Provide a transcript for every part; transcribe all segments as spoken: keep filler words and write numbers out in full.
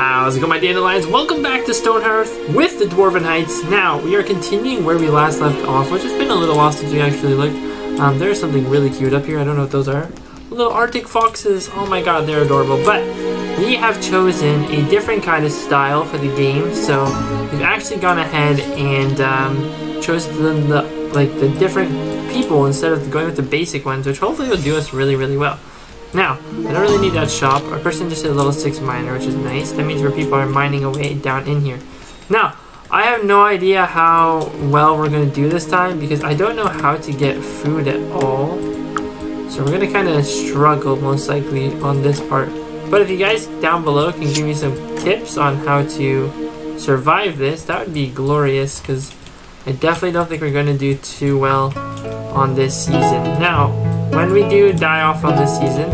How's it going, my dandelions? Welcome back to Stonehearth with the Dwarven Heights. Now, we are continuing where we last left off, which has been a little while since we actually looked. Um, there's something really cute up here. I don't know what those are. Little Arctic foxes. Oh my god, they're adorable. But we have chosen a different kind of style for the game. So we've actually gone ahead and um, chosen the, like, the different people instead of going with the basic ones, which hopefully will do us really, really well. Now, I don't really need that shop. Our person just did a level six miner, which is nice. That means where people are mining away down in here. Now, I have no idea how well we're going to do this time because I don't know how to get food at all. So we're going to kind of struggle most likely on this part. But if you guys down below can give me some tips on how to survive this, that would be glorious because I definitely don't think we're going to do too well on this season. Now, when we do die off on this season,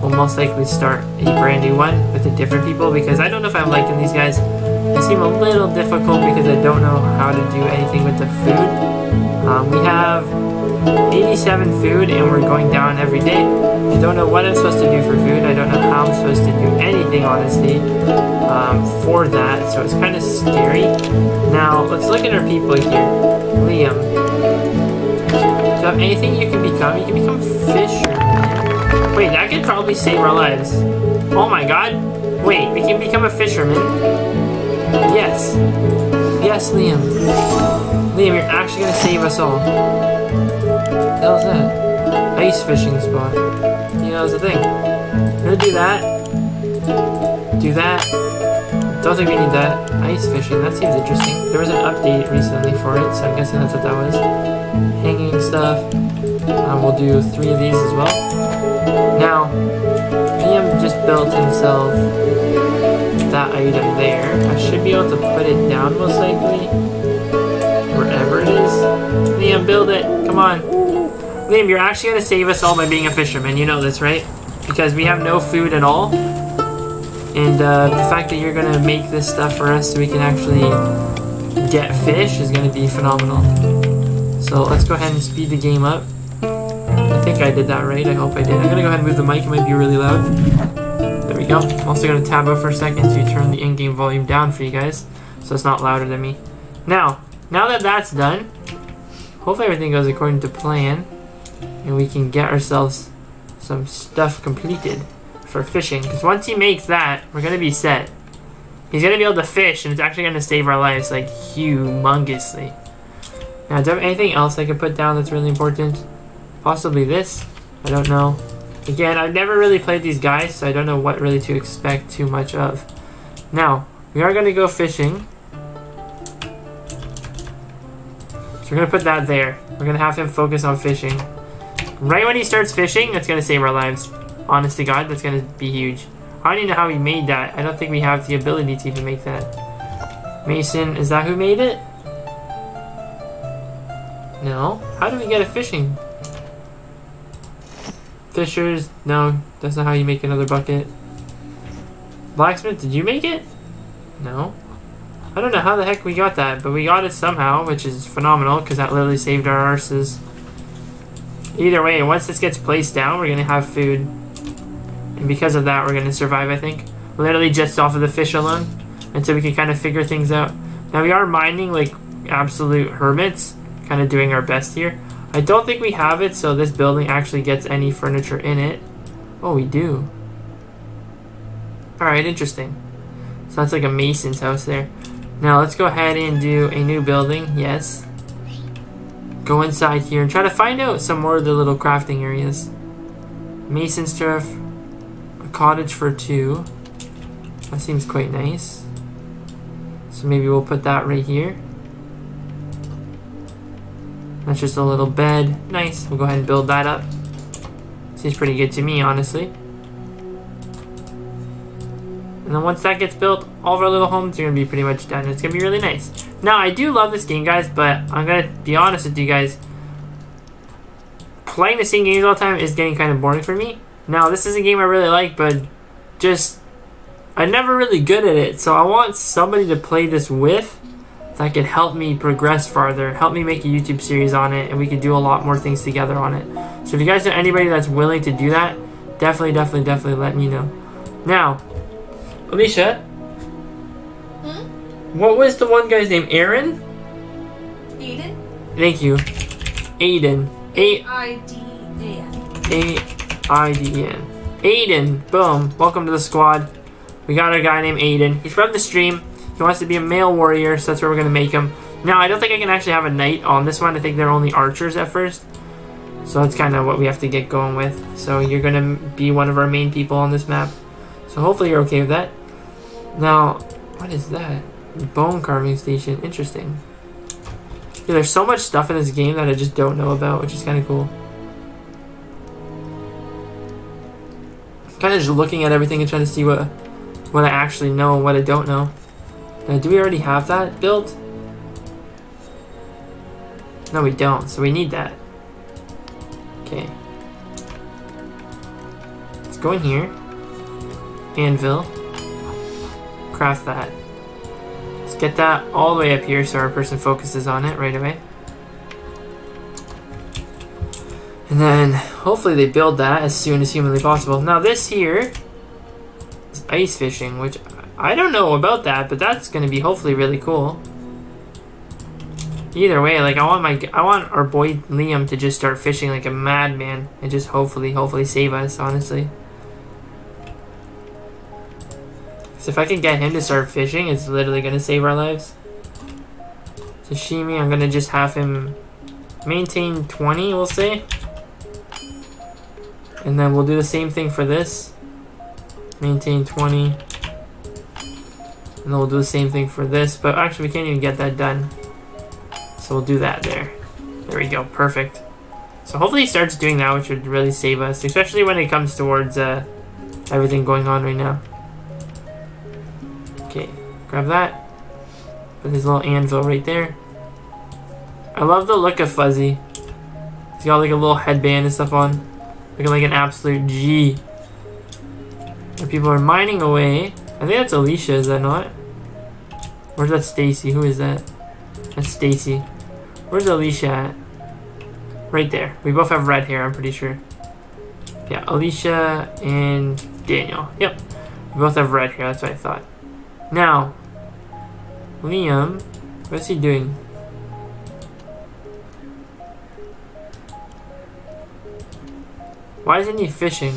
we'll most likely start a brand new one with the different people because I don't know if I'm liking these guys. They seem a little difficult because I don't know how to do anything with the food. Um, we have eighty-seven food and we're going down every day. I don't know what I'm supposed to do for food. I don't know how I'm supposed to do anything, honestly, um, for that. So it's kind of scary. Now, let's look at our people here. Liam. So if anything you can become, you can become fisherman. Wait, that could probably save our lives. Oh my god. Wait, we can become a fisherman? Yes. Yes, Liam. Liam, you're actually going to save us all. What the hell's that? Ice fishing spot. You know, that was the thing. We're going to do that. Do that. Don't think we need that. Ice fishing, that seems interesting. There was an update recently for it, so I'm guessing that's what that was. Hanging stuff. Um, we'll do three of these as well. Now, Liam just built himself that item there. I should be able to put it down most likely. Wherever it is. Liam, build it. Come on. Liam, you're actually going to save us all by being a fisherman. You know this, right? Because we have no food at all. And uh, the fact that you're going to make this stuff for us so we can actually get fish is going to be phenomenal. So let's go ahead and speed the game up. I think I did that right. I hope I did. I'm going to go ahead and move the mic. It might be really loud. There we go. I'm also going to tab out for a second to turn the in-game volume down for you guys, so it's not louder than me. Now, now that that's done, hopefully everything goes according to plan, and we can get ourselves some stuff completed for fishing. Because once he makes that, we're going to be set. He's going to be able to fish, and it's actually going to save our lives, like, humongously. Now, do I have anything else I could put down that's really important? Possibly this? I don't know. Again, I've never really played these guys, so I don't know what really to expect too much of. Now, we are going to go fishing. So we're going to put that there. We're going to have him focus on fishing. Right when he starts fishing, that's going to save our lives. Honest to God, that's going to be huge. I don't even know how he made that. I don't think we have the ability to even make that. Mason, is that who made it? No. How do we get a fishing? Fishers. No. That's not how you make another bucket. Blacksmith, did you make it? No. I don't know how the heck we got that, but we got it somehow, which is phenomenal, because that literally saved our arses. Either way, once this gets placed down, we're going to have food. And because of that, we're going to survive, I think. Literally just off of the fish alone. And so we can kind of figure things out. Now, we are mining like absolute hermits. Kind of doing our best here. I don't think we have it, so this building actually gets any furniture in it. Oh, we do. Alright, interesting. So that's like a mason's house there. Now let's go ahead and do a new building. Yes. Go inside here and try to find out some more of the little crafting areas. Mason's turf. A cottage for two. That seems quite nice. So maybe we'll put that right here. That's just a little bed. Nice. We'll go ahead and build that up. Seems pretty good to me, honestly. And then once that gets built, all of our little homes are going to be pretty much done. It's going to be really nice. Now, I do love this game, guys, but I'm going to be honest with you guys. Playing the same games all the time is getting kind of boring for me. Now, this is a game I really like, but just... I'm never really good at it, so I want somebody to play this with that could help me progress farther, help me make a YouTube series on it, and we could do a lot more things together on it. So if you guys know anybody that's willing to do that, definitely, definitely, definitely let me know. Now, Alicia, What was the one guy's name? Aaron? Aiden? Thank you. Aiden. A I D A N. A I D N. Aiden. Boom. Welcome to the squad. We got a guy named Aiden. He's from the stream. He wants to be a male warrior, so that's where we're going to make him. Now, I don't think I can actually have a knight on this one. I think they're only archers at first. So that's kind of what we have to get going with. So you're going to be one of our main people on this map. So hopefully you're okay with that. Now, what is that? Bone carving station. Interesting. Yeah, there's so much stuff in this game that I just don't know about, which is kind of cool. Kind of just looking at everything and trying to see what, what I actually know and what I don't know. Now, do we already have that built? No, we don't, so we need that. Okay. Let's go in here. Anvil. Craft that. Let's get that all the way up here so our person focuses on it right away. And then hopefully they build that as soon as humanly possible. Now this here is ice fishing, which I don't know about that, but that's going to be hopefully really cool. Either way, like I want my, I want our boy Liam to just start fishing like a madman and just hopefully, hopefully save us, honestly. So if I can get him to start fishing, it's literally gonna save our lives. Sashimi, I'm gonna just have him maintain twenty, we'll say. And then we'll do the same thing for this. Maintain twenty. And then we'll do the same thing for this, but actually we can't even get that done. So we'll do that there. There we go, perfect. So hopefully he starts doing that, which would really save us, especially when it comes towards uh, everything going on right now. Okay, grab that. Put his little anvil right there. I love the look of Fuzzy. He's got like a little headband and stuff on. Looking like an absolute G. And people are mining away. I think that's Alicia, is that not? Or is that Stacy? Who is that? That's Stacy. Where's Alicia at? Right there. We both have red hair, I'm pretty sure. Yeah, Alicia and Daniel. Yep. We both have red hair, that's what I thought. Now, Liam, what's he doing? Why isn't he fishing?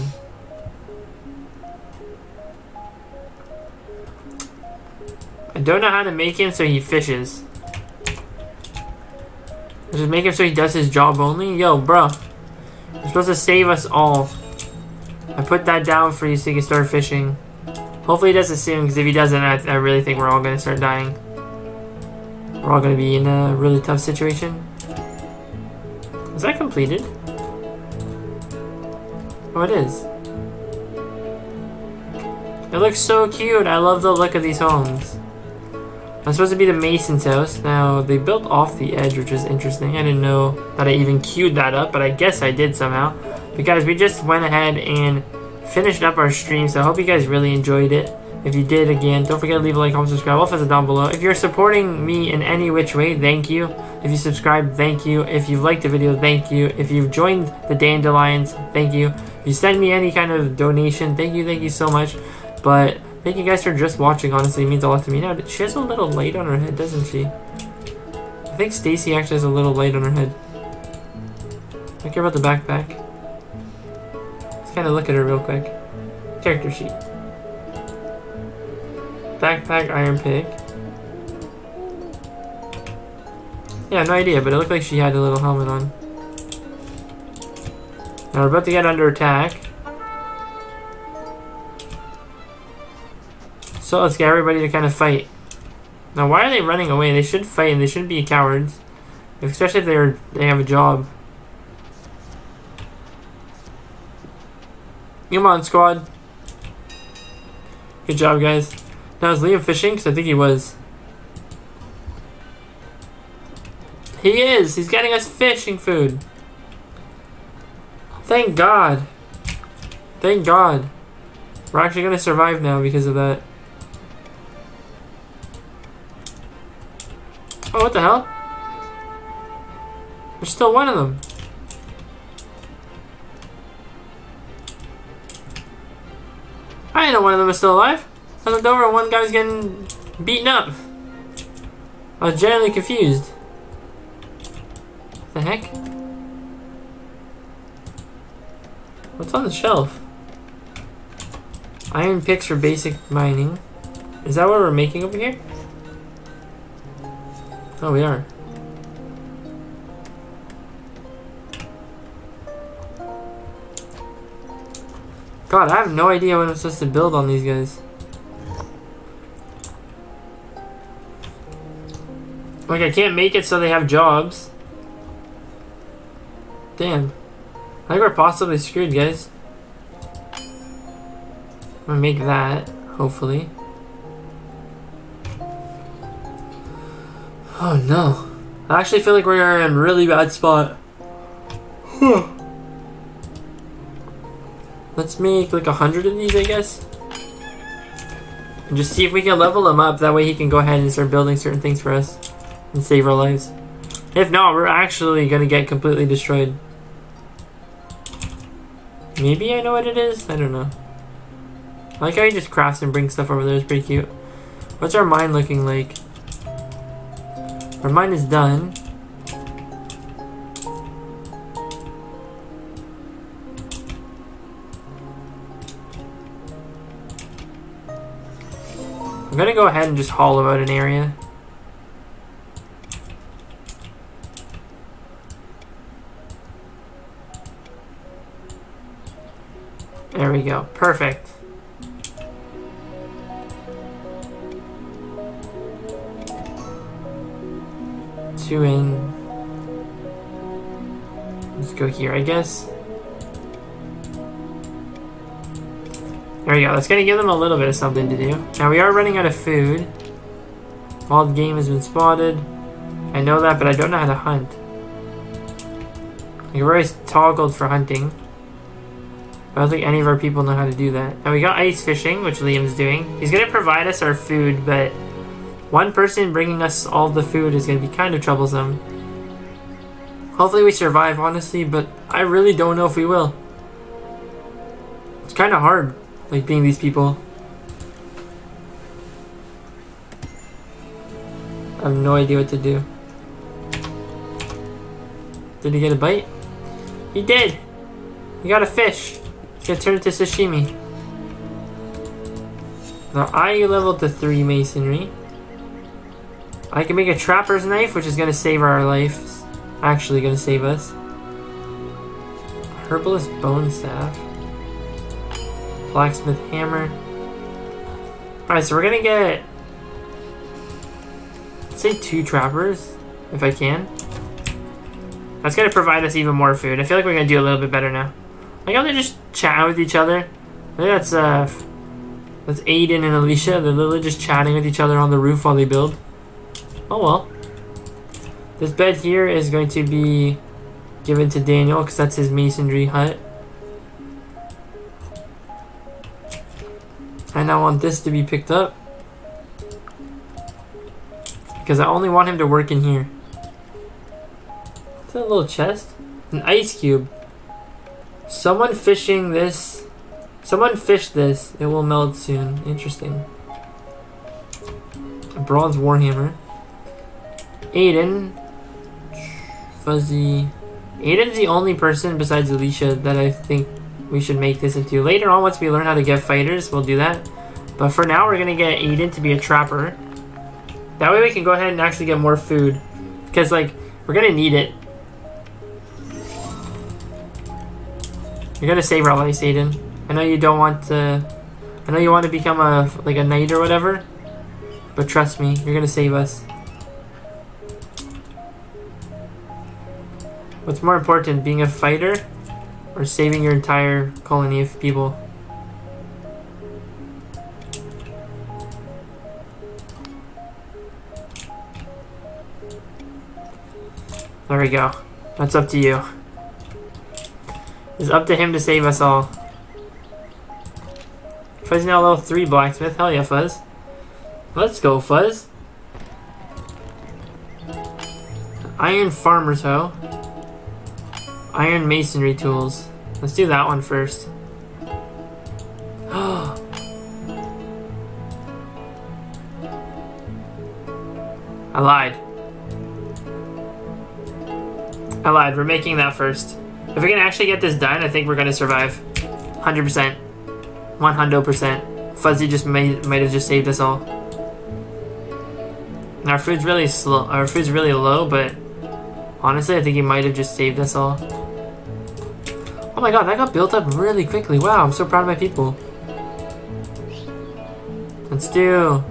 I don't know how to make him so he fishes. Just make him so he does his job only? Yo, bro. You're supposed to save us all. I put that down for you so you can start fishing. Hopefully he does it soon, because if he doesn't, I, I really think we're all going to start dying. We're all going to be in a really tough situation. Is that completed? Oh, it is. It looks so cute. I love the look of these homes. I'm supposed to be the Mason's house. Now, they built off the edge, which is interesting. I didn't know that I even queued that up, but I guess I did somehow. But guys, we just went ahead and finished up our stream, so I hope you guys really enjoyed it. If you did, again, don't forget to leave a like, comment, subscribe, all that down below. If you're supporting me in any which way, thank you. If you subscribe, thank you. If you've liked the video, thank you. If you've joined the Dandelions, thank you. If you send me any kind of donation, thank you, thank you so much. But thank you guys for just watching, honestly, it means a lot to me. Now, she has a little light on her head, doesn't she? I think Stacy actually has a little light on her head. I care about the backpack. Let's kind of look at her real quick. Character sheet. Backpack, iron pig. Yeah, no idea, but it looked like she had a little helmet on. Now we're about to get under attack. So let's get everybody to kind of fight. Now why are they running away? They should fight and they shouldn't be cowards. Especially if they're they have a job. Come on, squad. Good job, guys. Now is Liam fishing? Because I think he was. He is! He's getting us fishing food. Thank God. Thank God. We're actually going to survive now because of that. Oh, what the hell? There's still one of them. I didn't know one of them was still alive. I looked over and one guy was getting beaten up. I was generally confused. The heck? What's on the shelf? Iron picks for basic mining. Is that what we're making over here? Oh, we are. God, I have no idea what I'm supposed to build on these guys. Like, I can't make it so they have jobs. Damn. I think we're possibly screwed, guys. I'm gonna make that, hopefully. Oh no. I actually feel like we are in a really bad spot. Huh. Let's make like a hundred of these, I guess. And just see if we can level him up. That way he can go ahead and start building certain things for us. And save our lives. If not, we're actually gonna get completely destroyed. Maybe I know what it is? I don't know. I like how he just crafts and brings stuff over there. It's pretty cute. What's our mine looking like? Our mine is done. I'm gonna go ahead and just hollow out an area. There we go. Perfect. Two in. Let's go here, I guess. There we go. That's gonna give them a little bit of something to do. Now we are running out of food. Wild game has been spotted. I know that, but I don't know how to hunt. We're always toggled for hunting. I don't think any of our people know how to do that. And we got ice fishing, which Liam's doing. He's going to provide us our food, but one person bringing us all the food is going to be kind of troublesome. Hopefully we survive, honestly, but I really don't know if we will. It's kind of hard, like, being these people. I have no idea what to do. Did he get a bite? He did! He got a fish! Gonna turn it to sashimi. Now I leveled to three masonry. I can make a trapper's knife, which is gonna save our lives. Actually gonna save us. Herbalist bone staff. Blacksmith hammer. Alright, so we're gonna get, let's say two trappers, if I can. That's gonna provide us even more food. I feel like we're gonna do a little bit better now. Like how they just chat with each other. I think that's uh, that's Aiden and Alicia. They're literally just chatting with each other on the roof while they build. Oh well. This bed here is going to be given to Daniel because that's his masonry hut. And I want this to be picked up because I only want him to work in here. Is that a little chest? An ice cube. Someone fishing this. Someone fished this. It will melt soon. Interesting. A bronze warhammer. Aiden. Fuzzy. Aiden's the only person besides Alicia that I think we should make this into. Later on, once we learn how to get fighters, we'll do that. But for now, we're gonna get Aiden to be a trapper. That way we can go ahead and actually get more food. Because, like, we're gonna need it. You're gonna save our lives, Aiden. I know you don't want to. I know you want to become a like a knight or whatever, but trust me, you're gonna save us. What's more important, being a fighter or saving your entire colony of people? There we go. That's up to you. It's up to him to save us all. Fuzz now level three blacksmith. Hell yeah, Fuzz. Let's go, Fuzz. Iron farmer's hoe. Iron masonry tools. Let's do that one first. I lied. I lied. We're making that first. If we can actually get this done, I think we're going to survive. one hundred percent. one hundred percent. Fuzzy just may, might have just saved us all. And our food's really slow. Our food's really low, but honestly, I think he might have just saved us all. Oh my god, that got built up really quickly. Wow, I'm so proud of my people. Let's do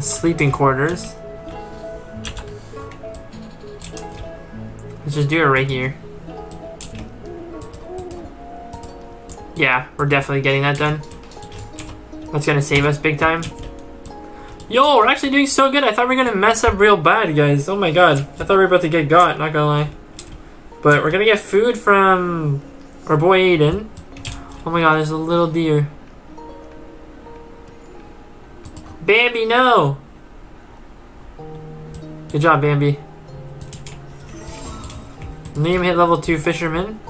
sleeping quarters. Let's just do it right here. Yeah, we're definitely getting that done. That's gonna save us big time. Yo, we're actually doing so good. I thought we were gonna mess up real bad, guys. Oh my god. I thought we were about to get got, not gonna lie. But we're gonna get food from our boy Aiden. Oh my god, there's a little deer. Bambi, no! Good job, Bambi. Liam hit level two fisherman.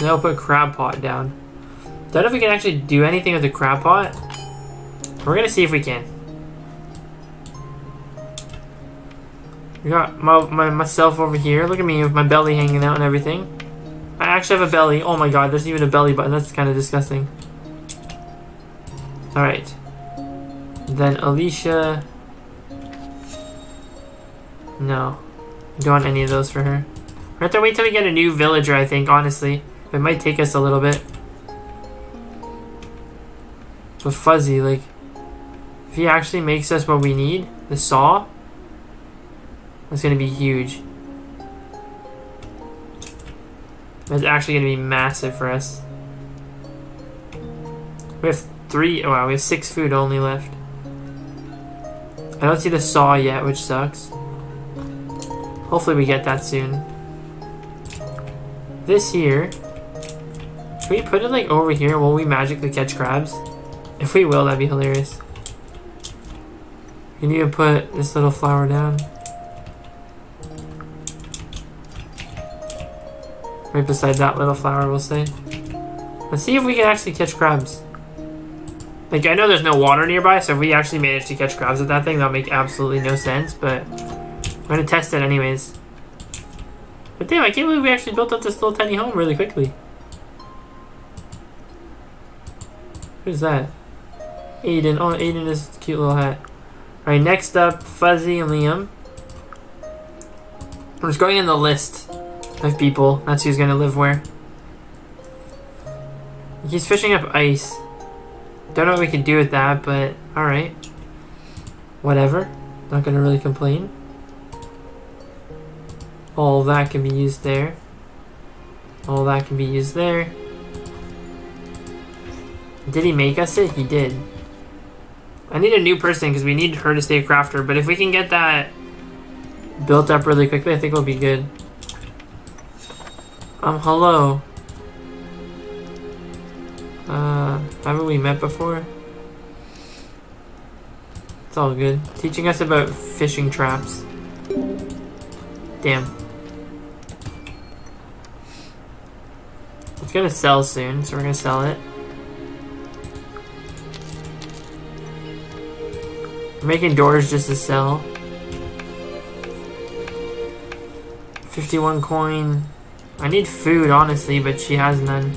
Now I'll put crab pot down. Don't know if we can actually do anything with the crab pot. We're gonna see if we can. We got my, my, myself over here. Look at me with my belly hanging out and everything. I actually have a belly. Oh my god, there's even a belly button. That's kind of disgusting. Alright, then Alicia, no, don't want any of those for her. We're going to have to wait till we get a new villager, I think, honestly. It might take us a little bit. But Fuzzy, like, if he actually makes us what we need, the saw, that's going to be huge. That's actually going to be massive for us. We have Three, oh wow, we have six food only left. I don't see the saw yet, which sucks. Hopefully we get that soon. This here, can we put it like over here? Will we magically catch crabs? If we will, that'd be hilarious. We need to put this little flower down. Right beside that little flower, we'll say. Let's see if we can actually catch crabs. Like, I know there's no water nearby, so if we actually manage to catch crabs with that thing, that'll make absolutely no sense, but we're gonna test it anyways. But damn, I can't believe we actually built up this little tiny home really quickly. Who's that? Aiden. Oh, Aiden is a cute little hat. Alright, next up, Fuzzy and Liam. We're just going in the list of people. That's who's gonna live where. He's fishing up ice. Don't know what we can do with that, but alright. Whatever. Not gonna really complain. All that can be used there. All that can be used there. Did he make us it? He did. I need a new person because we need her to stay a crafter, but if we can get that built up really quickly, I think we'll be good. Um, hello. Uh, haven't we met before? It's all good. Teaching us about fishing traps. Damn. It's gonna sell soon, so we're gonna sell it. We're making doors just to sell. fifty-one coin. I need food, honestly, but she has none.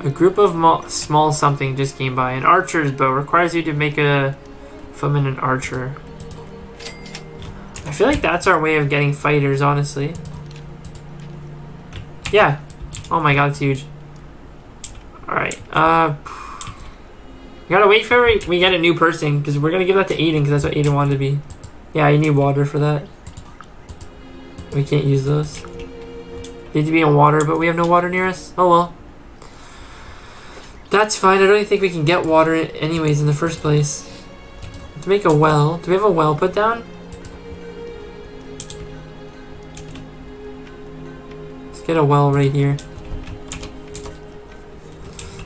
A group of small something just came by. An archer's bow requires you to make a footman an archer. I feel like that's our way of getting fighters, honestly. Yeah. Oh my god, it's huge. Alright. Uh, we gotta wait for we get a new person, because we're gonna give that to Aiden, because that's what Aiden wanted to be. Yeah, you need water for that. We can't use those. Need to be in water, but we have no water near us. Oh well. That's fine, I don't even think we can get water anyways in the first place. Let's make a well. Do we have a well put down? Let's get a well right here.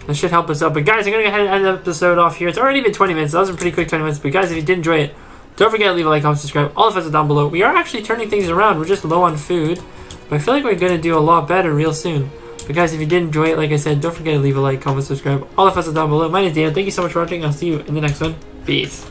That should help us out. But guys, I'm going to go ahead and end the episode off here. It's already been twenty minutes. That was a pretty quick twenty minutes. But guys, if you did enjoy it, don't forget to leave a like, comment, subscribe. All the fun down below. We are actually turning things around. We're just low on food. But I feel like we're going to do a lot better real soon. But guys, if you did enjoy it, like I said, don't forget to leave a like, comment, subscribe, all the fun stuff down below. My name is Dan. Thank you so much for watching. I'll see you in the next one. Peace.